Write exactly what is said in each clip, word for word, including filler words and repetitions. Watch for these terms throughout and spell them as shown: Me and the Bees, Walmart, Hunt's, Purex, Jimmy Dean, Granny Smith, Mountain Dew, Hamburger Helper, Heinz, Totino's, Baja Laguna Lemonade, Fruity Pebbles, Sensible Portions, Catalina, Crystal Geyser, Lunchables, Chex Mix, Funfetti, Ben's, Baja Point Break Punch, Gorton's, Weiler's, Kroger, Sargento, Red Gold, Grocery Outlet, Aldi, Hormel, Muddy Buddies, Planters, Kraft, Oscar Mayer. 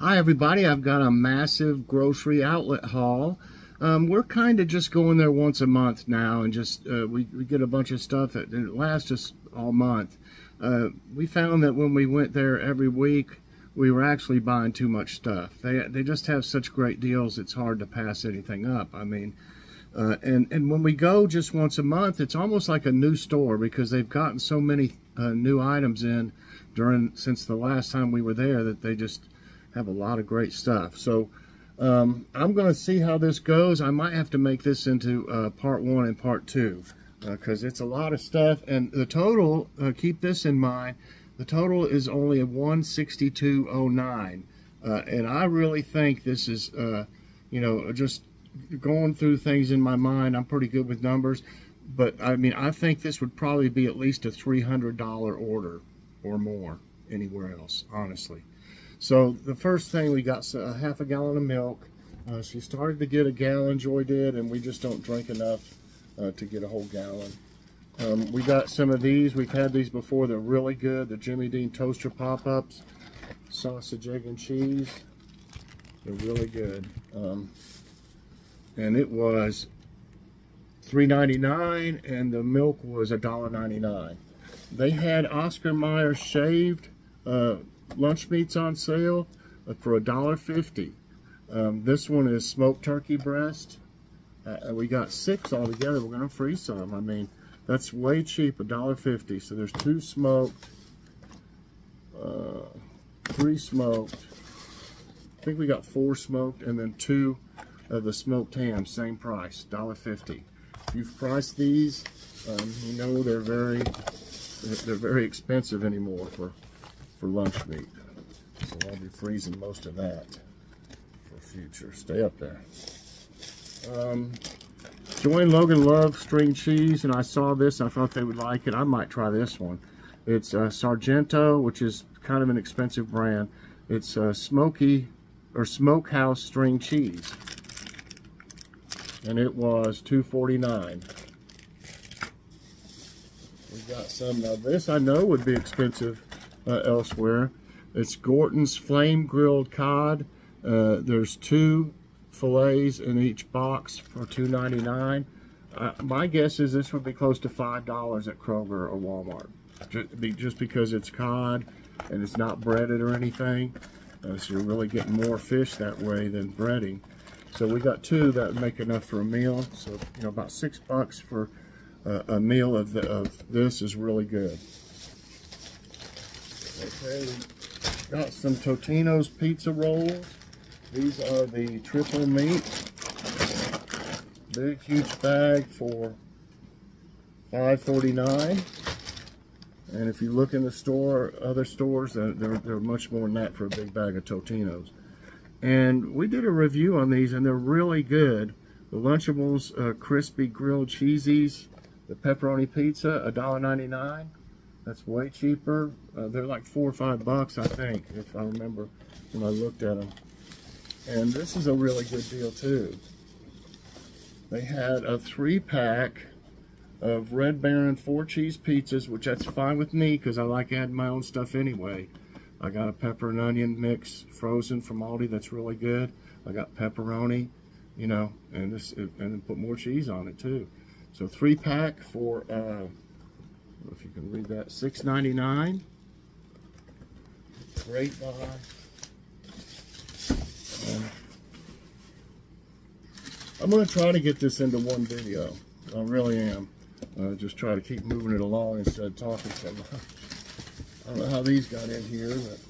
Hi everybody, I've got a massive grocery outlet haul. Um, we're kind of just going there once a month now, and just uh, we, we get a bunch of stuff that it lasts us all month. Uh, we found that when we went there every week, we were actually buying too much stuff. They, they just have such great deals, it's hard to pass anything up. I mean, uh, and, and when we go just once a month, it's almost like a new store because they've gotten so many uh, new items in during since the last time we were there that they just have a lot of great stuff. So um, I'm going to see how this goes. I might have to make this into uh, part one and part two because uh, it's a lot of stuff. And the total, uh, keep this in mind, the total is only one sixty-two oh nine. Uh, and I really think this is, uh, you know, just going through things in my mind. I'm pretty good with numbers. But, I mean, I think this would probably be at least a three hundred dollar order or more anywhere else, honestly. So the first thing, we got a half a gallon of milk. Uh, she started to get a gallon, Joy did, and we just don't drink enough uh, to get a whole gallon. Um, we got some of these. We've had these before. They're really good. The Jimmy Dean Toaster Pop-Ups. Sausage, egg, and cheese. They're really good. Um, and it was three ninety-nine, and the milk was one ninety-nine. They had Oscar Mayer shaved uh, lunch meats on sale for a dollar fifty. Um, this one is smoked turkey breast. Uh, we got six all together. We're gonna freeze some. I mean, that's way cheap, a dollar fifty. So there's two smoked, uh, three smoked. I think we got four smoked, and then two of the smoked ham, same price, a dollar fifty. If you've priced these, um, you know they're very they're very expensive anymore for. for lunch meat. So I'll be freezing most of that for future. Stay up there. Um, Joy and Logan love string cheese, and I saw this and I thought they would like it. I might try this one. It's uh, Sargento, which is kind of an expensive brand. It's uh, smoky or smokehouse string cheese, and it was two forty-nine. We got some. Now this I know would be expensive Uh, elsewhere. It's Gorton's flame grilled cod. Uh, there's two fillets in each box for two ninety-nine. Uh, my guess is this would be close to five dollars at Kroger or Walmart, just, be, just because it's cod and it's not breaded or anything. Uh, so you're really getting more fish that way than breading. So we got two that would make enough for a meal. So you know, about six bucks for uh, a meal of, the, of this is really good. Okay, we got some Totino's pizza rolls. These are the triple meat. Big, huge bag for five forty-nine. And if you look in the store, other stores, they're, they're much more than that for a big bag of Totino's. And we did a review on these, and they're really good. The Lunchables uh, crispy grilled cheesies, the pepperoni pizza, a dollar ninety-nine. That's way cheaper. Uh, they're like four or five bucks, I think, if I remember when I looked at them. And this is a really good deal, too. They had a three-pack of Red Baron four-cheese pizzas, which that's fine with me because I like adding my own stuff anyway. I got a pepper and onion mix frozen from Aldi that's really good. I got pepperoni, you know, and this and then put more cheese on it, too. So three-pack for... Uh, if you can read that, six ninety-nine. Great buy. Uh, I'm going to try to get this into one video. I really am. Uh, just try to keep moving it along instead of talking so much. I don't know how these got in here, but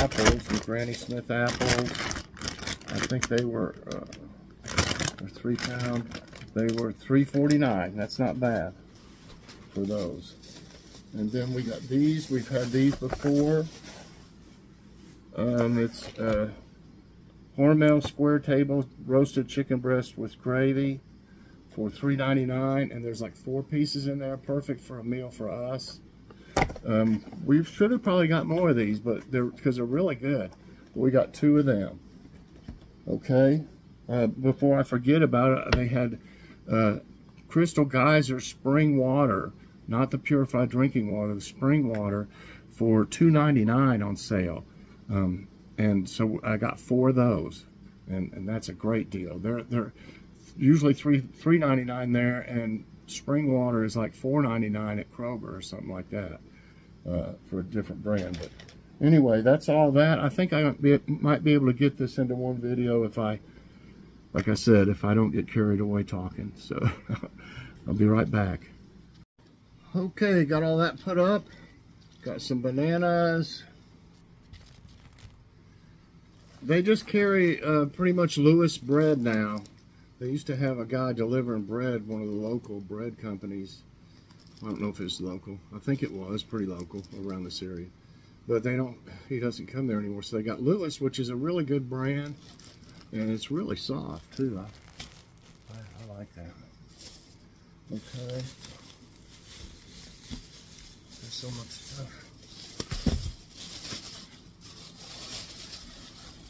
apples, the Granny Smith apples. I think they were uh, three pound. They were three forty-nine. That's not bad for those. And then we got these. We've had these before. Um, it's uh, Hormel square table roasted chicken breast with gravy for three ninety-nine, and there's like four pieces in there, perfect for a meal for us. Um, we should have probably got more of these, but they're because they're really good. But we got two of them. Okay. Uh, before I forget about it, they had uh, Crystal Geyser spring water, not the purified drinking water, the spring water, for two ninety-nine on sale. Um, And so I got four of those, and, and that's a great deal. They're they're usually three three ninety nine there, and spring water is like four ninety nine at Kroger or something like that uh, for a different brand. But anyway, that's all that. I think I might be, might be able to get this into one video if I, like I said, if I don't get carried away talking. So I'll be right back. Okay, got all that put up. Got some bananas. They just carry uh, pretty much Lewis bread now. They used to have a guy delivering bread, one of the local bread companies. I don't know if it's local. I think it was pretty local around this area. But they don't, he doesn't come there anymore. So they got Lewis, which is a really good brand. And it's really soft too. I, I like that. Okay. There's so much stuff.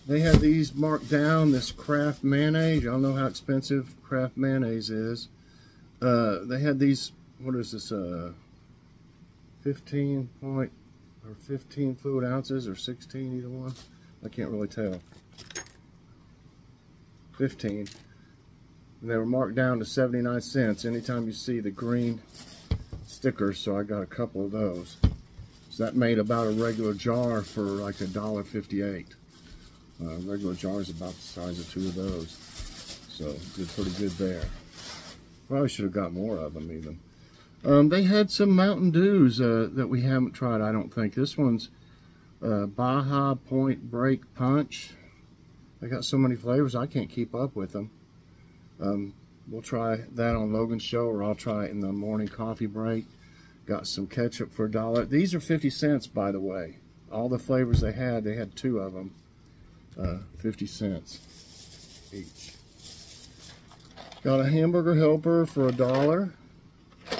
They have these marked down, this Kraft mayonnaise. Y'all know how expensive Kraft mayonnaise is. Uh, they had these, what is this, uh, fifteen point, or fifteen fluid ounces, or sixteen, either one. I can't really tell. fifteen. And they were marked down to seventy-nine cents. Anytime you see the green stickers, so I got a couple of those. So that made about a regular jar for like a dollar fifty-eight. Uh, regular jar is about the size of two of those, so did pretty good there. Probably should have got more of them even. Um, they had some Mountain Dews uh, that we haven't tried, I don't think. This one's uh, Baja Point Break Punch. They got so many flavors, I can't keep up with them. Um, we'll try that on Logan's show, or I'll try it in the morning coffee break. Got some ketchup for a dollar. These are fifty cents, by the way. All the flavors they had, they had two of them. Uh, fifty cents each. Got a hamburger helper for a dollar.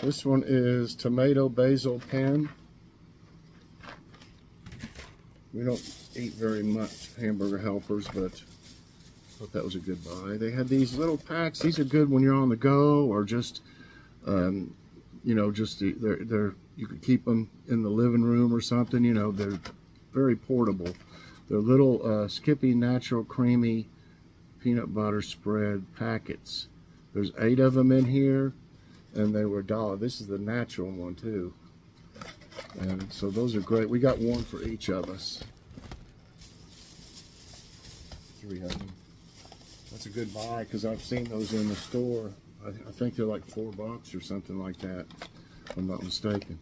This one is tomato basil pen. We don't eat very much hamburger helpers, but I thought that was a good buy. They had these little packs. These are good when you're on the go, or just, um, you know, just they're, they're, you could keep them in the living room or something. You know, they're very portable. They're little uh, Skippy Natural Creamy Peanut Butter Spread packets. There's eight of them in here, and they were a dollar. This is the natural one, too. And so those are great. We got one for each of us. Three of them. That's a good buy, because I've seen those in the store. I, th I think they're like four bucks or something like that, if I'm not mistaken.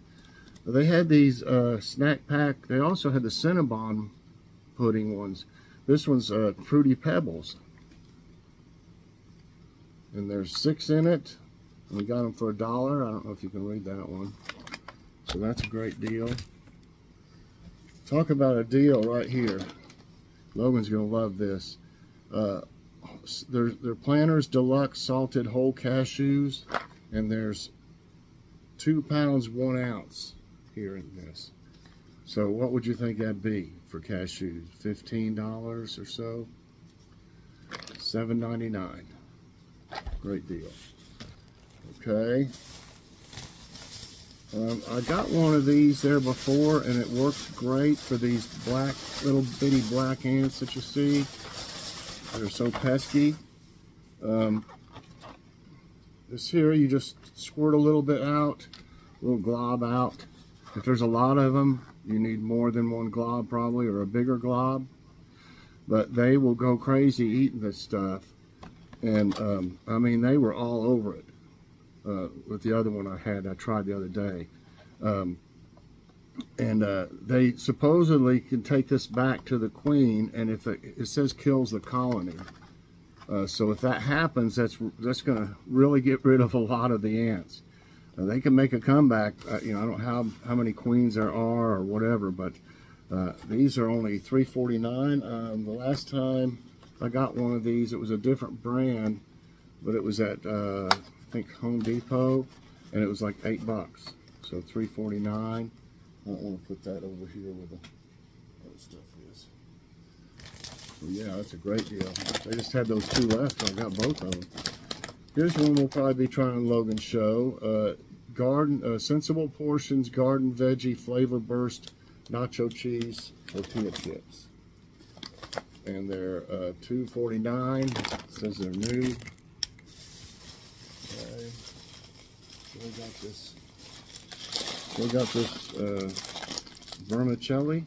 But they had these uh, snack pack. They also had the Cinnabon pudding ones. This one's uh, Fruity Pebbles, and there's six in it. We got them for a dollar. I don't know if you can read that one, so that's a great deal. Talk about a deal right here. Logan's gonna love this. Uh, there's their Planters Deluxe salted whole cashews, and there's two pounds one ounce here in this. So what would you think that'd be for cashews? fifteen dollars or so? seven ninety-nine. Great deal. Okay. Um, I got one of these there before, and it works great for these black, little bitty black ants that you see. They're so pesky. Um, this here, you just squirt a little bit out, a little glob out. If there's a lot of them, you need more than one glob probably, or a bigger glob, but they will go crazy eating this stuff. And um, I mean, they were all over it uh, with the other one I had, I tried the other day. Um, and uh, they supposedly can take this back to the queen, and if it, it says kills the colony. Uh, so if that happens, that's, that's gonna really get rid of a lot of the ants. Uh, they can make a comeback. Uh, you know, I don't know how, how many queens there are or whatever, but uh, these are only three forty-nine. Um, the last time I got one of these, it was a different brand, but it was at uh, I think Home Depot, and it was like eight bucks. So three forty-nine. I don't want to put that over here where the other stuff is. So yeah, that's a great deal. They just had those two left, so I got both of them. Here's one we'll probably be trying on Logan's show. Uh, garden uh, Sensible Portions Garden Veggie Flavor Burst Nacho Cheese Tortilla Chips. and they're uh, two forty-nine. Says they're new. Okay. So we got this. So we got this uh, vermicelli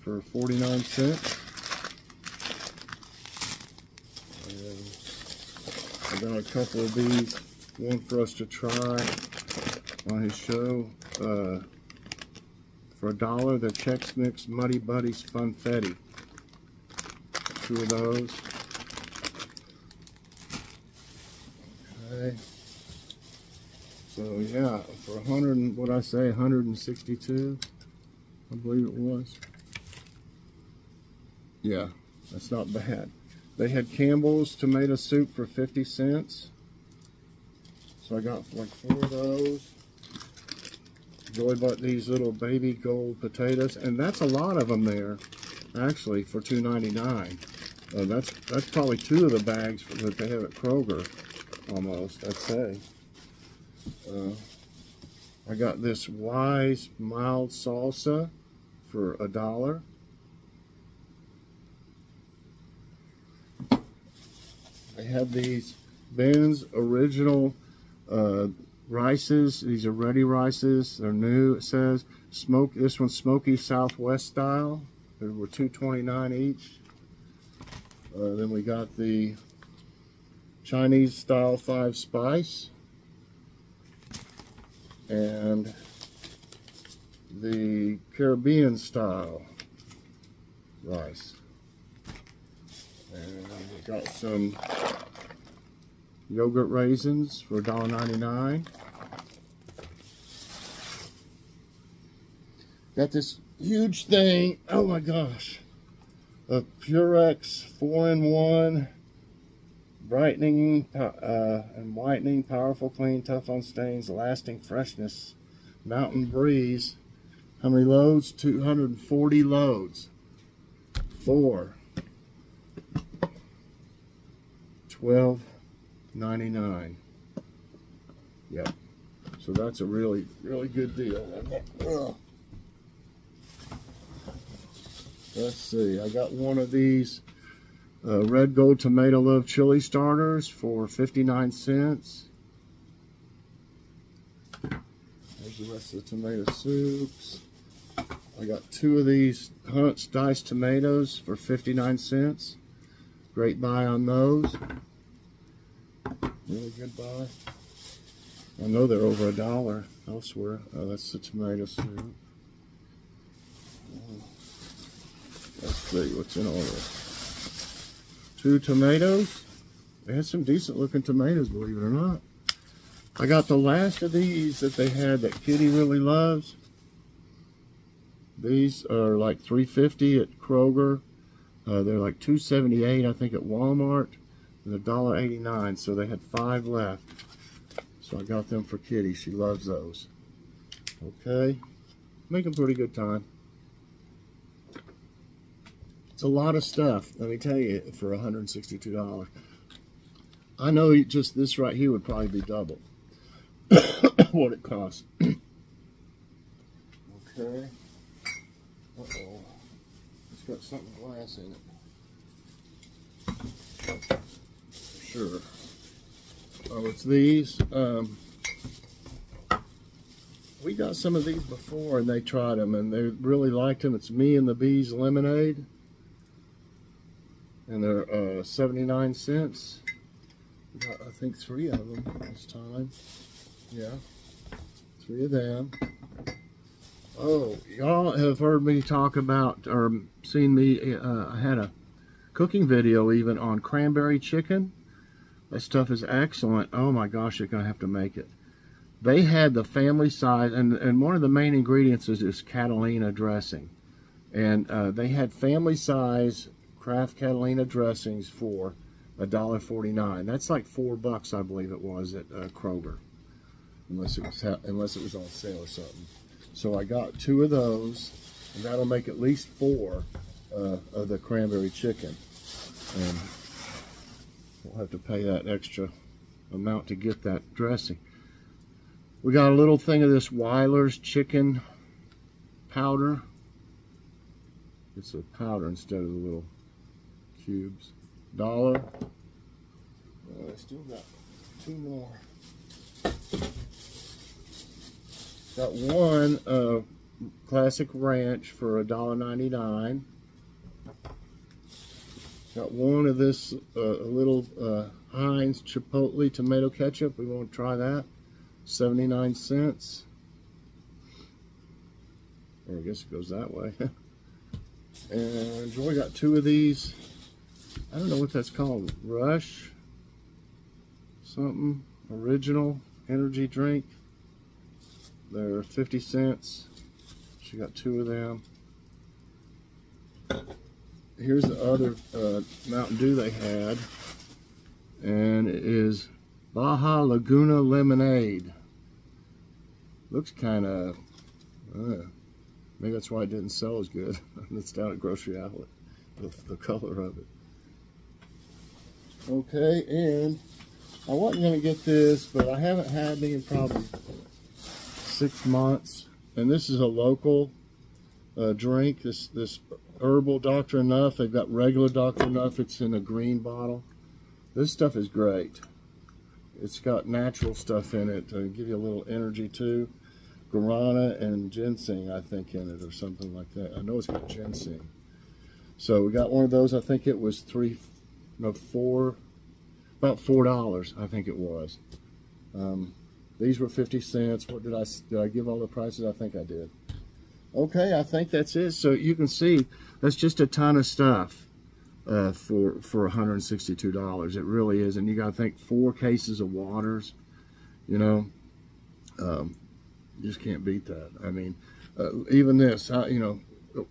for forty-nine cents. And I got a couple of these. One for us to try on his show. Uh, For a dollar, the Chex Mix Muddy Buddies Funfetti. Two of those. Okay. So yeah, for a hundred and what I say, one hundred sixty-two, I believe it was. Yeah, that's not bad. They had Campbell's tomato soup for fifty cents. So I got like four of those. Joy bought these little baby gold potatoes, and that's a lot of them there, actually, for two ninety-nine. Uh, that's that's probably two of the bags for, that they have at Kroger, almost, I'd say. Uh, I got this Wise mild salsa for a dollar. I have these Ben's original. Uh, Rices, these are ready rices. They're new. It says smoke. This one's smoky Southwest style. They were two twenty-nine each. Uh, then we got the Chinese style five spice and the Caribbean style rice. And we got some yogurt raisins for one ninety-nine. Got this huge thing, oh my gosh, a Purex four in one, brightening uh, and whitening, powerful, clean, tough on stains, lasting freshness, Mountain Breeze. How many loads? two hundred forty loads. Four. twelve ninety-nine. Yep. So that's a really, really good deal. Let's see, I got one of these uh, Red Gold Tomato Love Chili Starters for fifty-nine cents. There's the rest of the tomato soups. I got two of these Hunt's Diced Tomatoes for fifty-nine cents. Great buy on those. Really good buy. I know they're over a dollar elsewhere. Oh, that's the tomato soup. Let's see what's in order. Two tomatoes. They had some decent looking tomatoes, believe it or not. I got the last of these that they had that Kitty really loves. These are like three fifty at Kroger. Uh, they're like two seventy-eight, I think, at Walmart. And they're one eighty-nine, so they had five left. So I got them for Kitty. She loves those. Okay. Making pretty good time. It's a lot of stuff, let me tell you, for one hundred sixty-two dollars. I know just this right here would probably be double what it costs. Okay. Uh-oh. It's got something glass in it. For sure. Oh, it's these. Um, we got some of these before, and they tried them, and they really liked them. It's Me and the Bees Lemonade. And they're uh, seventy-nine cents. We got, I think, three of them this time. Yeah, three of them. Oh, y'all have heard me talk about, or seen me, uh, I had a cooking video even on cranberry chicken. That stuff is excellent. Oh my gosh, you're gonna have to make it. They had the family size, and, and one of the main ingredients is this Catalina dressing. And uh, they had family size Kraft Catalina dressings for one forty-nine. That's like four bucks, I believe it was, at uh, Kroger, unless it was unless it was on sale or something. So I got two of those, and that'll make at least four uh, of the cranberry chicken. And we'll have to pay that extra amount to get that dressing. We got a little thing of this Weiler's chicken powder. It's a powder instead of the little cubes. Dollar. Well, I still got two more. Got one of Classic Ranch for a dollar ninety-nine. Got one of this uh, little uh, Heinz Chipotle tomato ketchup. We want to try that. seventy-nine cents. Or I guess it goes that way. And Joy got two of these. I don't know what that's called. Rush? Something? Original energy drink. They're fifty cents. She got two of them. Here's the other uh, Mountain Dew they had, and it is Baja Laguna Lemonade. Looks kind of, uh, maybe that's why it didn't sell as good. It's down at Grocery Outlet, the, the color of it. Okay, and I wasn't going to get this, but I haven't had me in probably six months. And this is a local uh, drink, this, this herbal Doctor Enough. They've got regular Doctor Enough. It's in a green bottle. This stuff is great. It's got natural stuff in it to give you a little energy too. Guarana and ginseng, I think, in it or something like that. I know it's got ginseng. So we got one of those. I think it was three, no, four, about four dollars, I think it was. Um, these were fifty cents. What did I, did I give all the prices? I think I did. Okay, I think that's it. So you can see that's just a ton of stuff. Uh, for for one hundred sixty-two dollars. It really is. And you got to think four cases of waters, you know, um, you just can't beat that. I mean, uh, even this, I, you know,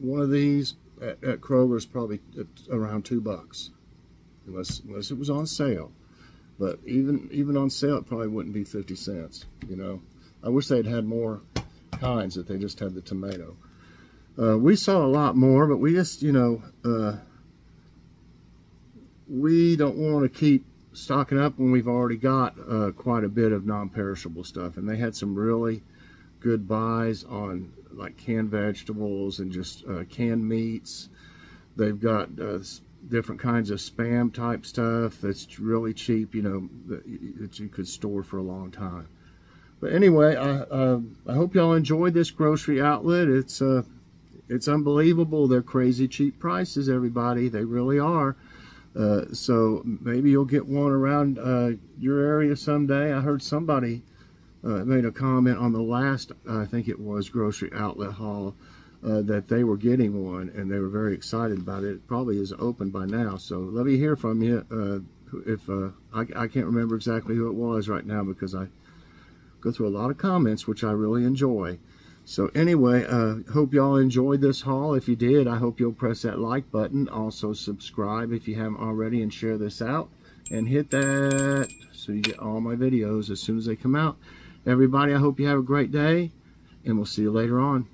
one of these at, at Kroger's probably at around two bucks, unless unless it was on sale. But even even on sale, it probably wouldn't be fifty cents. You know, I wish they'd had more kinds. That they just had the tomato. Uh, we saw a lot more, but we just, you know. Uh, We don't want to keep stocking up when we've already got uh, quite a bit of non-perishable stuff. And they had some really good buys on like canned vegetables and just uh, canned meats. They've got uh, different kinds of Spam type stuff that's really cheap, you know, that you could store for a long time. But anyway, I, uh, I hope y'all enjoyed this Grocery Outlet. It's, uh, it's unbelievable. They're crazy cheap prices, everybody. They really are. Uh, so maybe you'll get one around uh, your area someday. I heard somebody uh, made a comment on the last, I think it was, Grocery Outlet haul uh, that they were getting one, and they were very excited about it. It probably is open by now, so let me hear from you. Uh, if uh, I, I can't remember exactly who it was right now because I go through a lot of comments, which I really enjoy. So anyway, uh, hope y'all enjoyed this haul. If you did, I hope you'll press that like button. Also subscribe if you haven't already and share this out. And hit that so you get all my videos as soon as they come out. Everybody, I hope you have a great day, and we'll see you later on.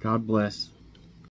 God bless.